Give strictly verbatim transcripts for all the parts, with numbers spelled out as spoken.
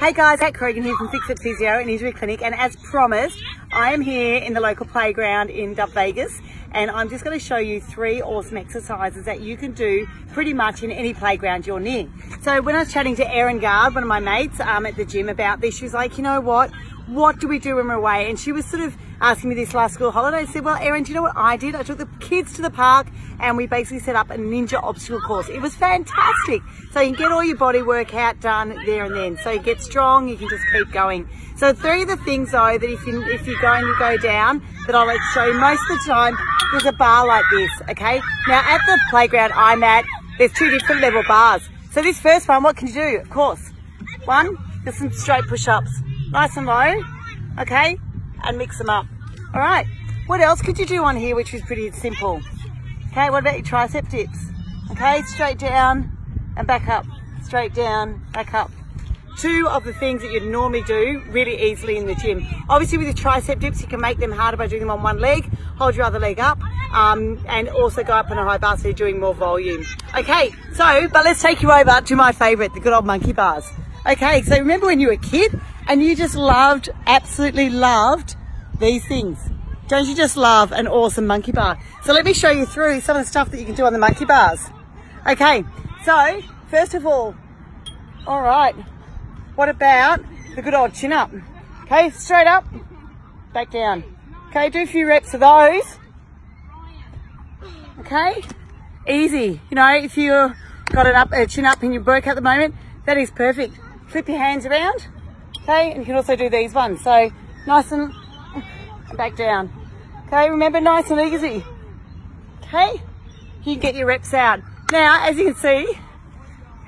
Hey guys, Cat Croghan here from Phyxit Physio and Injury Clinic, and as promised, I am here in the local playground in Duff Vegas, and I'm just going to show you three awesome exercises that you can do pretty much in any playground you're near. So when I was chatting to Erin Gard, one of my mates um, at the gym about this, she was like, you know what, what do we do when we're away? And she was sort of asking me this last school holiday. I said, well, Erin, do you know what I did? I took the kids to the park and we basically set up a ninja obstacle course. It was fantastic. So you can get all your body workout done there and then. So you get strong, you can just keep going. So three of the things though that if you, if you're going to go down that I like to show you most of the time, there's a bar like this, okay? Now at the playground I'm at, there's two different level bars. So this first one, what can you do? Of course, one, just some straight push-ups. Nice and low, okay? And mix them up. All right, what else could you do on here which is pretty simple? Okay, what about your tricep dips? Okay, straight down and back up, straight down, back up. Two of the things that you'd normally do really easily in the gym. Obviously with your tricep dips, you can make them harder by doing them on one leg, hold your other leg up, um, and also go up on a high bar so you're doing more volume. Okay, so, but let's take you over to my favorite, the good old monkey bars. Okay, so remember when you were a kid and you just loved, absolutely loved these things? Don't you just love an awesome monkey bar? So let me show you through some of the stuff that you can do on the monkey bars. Okay, so first of all, all right, what about the good old chin up? Okay, straight up, back down. Okay, do a few reps of those. Okay, easy. You know, if you've got an up, a chin up in your work at the moment, that is perfect. Flip your hands around, okay? And you can also do these ones. So nice and back down. Okay, remember, nice and easy. Okay, you can get your reps out. Now, as you can see,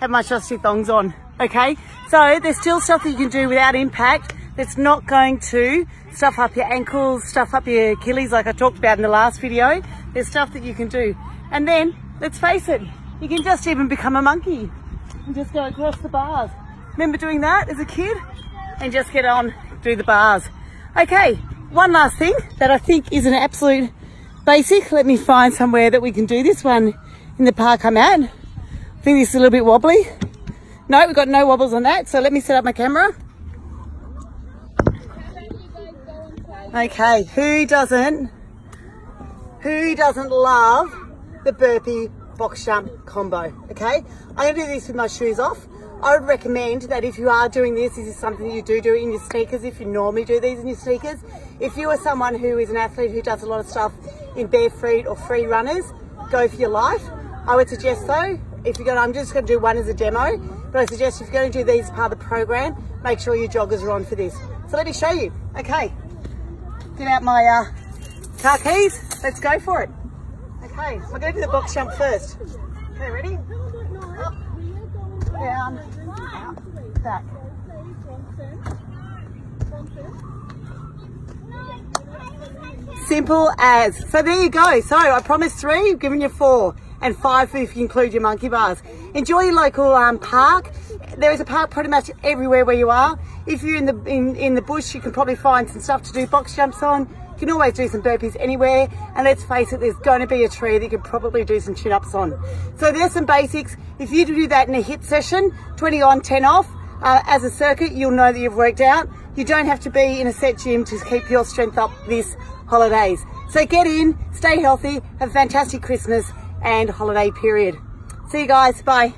have my trusty thongs on, okay? So there's still stuff that you can do without impact that's not going to stuff up your ankles, stuff up your Achilles like I talked about in the last video. There's stuff that you can do. And then, let's face it, you can just even become a monkey and just go across the bars. Remember doing that as a kid? And just get on through the bars. Okay, one last thing that I think is an absolute basic. Let me find somewhere that we can do this one in the park I'm at. I think this is a little bit wobbly. No, we've got no wobbles on that. So let me set up my camera. Okay, who doesn't, who doesn't love the burpee box jump combo, okay? I'm gonna do this with my shoes off. I would recommend that if you are doing this, this is something you do do in your sneakers, if you normally do these in your sneakers. If you are someone who is an athlete who does a lot of stuff in bare feet or free runners, go for your life. I would suggest though, if you're gonna, I'm just gonna do one as a demo, but I suggest if you're gonna do these as part of the program, make sure your joggers are on for this. So let me show you. Okay, get out my uh, car keys, let's go for it. Okay, we're gonna do the box jump first. Okay, ready? Up, down, out, back. Simple as. So there you go. So I promised three, I've given you four, and five if you include your monkey bars. Enjoy your local um, park. There is a park pretty much everywhere where you are. If you're in the in, in the bush, you can probably find some stuff to do box jumps on. You can always do some burpees anywhere, and let's face it, there's going to be a tree that you can probably do some chin-ups on. So there's some basics. If you do that in a HIIT session, twenty on, ten off, uh, as a circuit, you'll know that you've worked out. You don't have to be in a set gym to keep your strength up this holidays. So get in, stay healthy, have a fantastic Christmas and holiday period. See you guys, bye.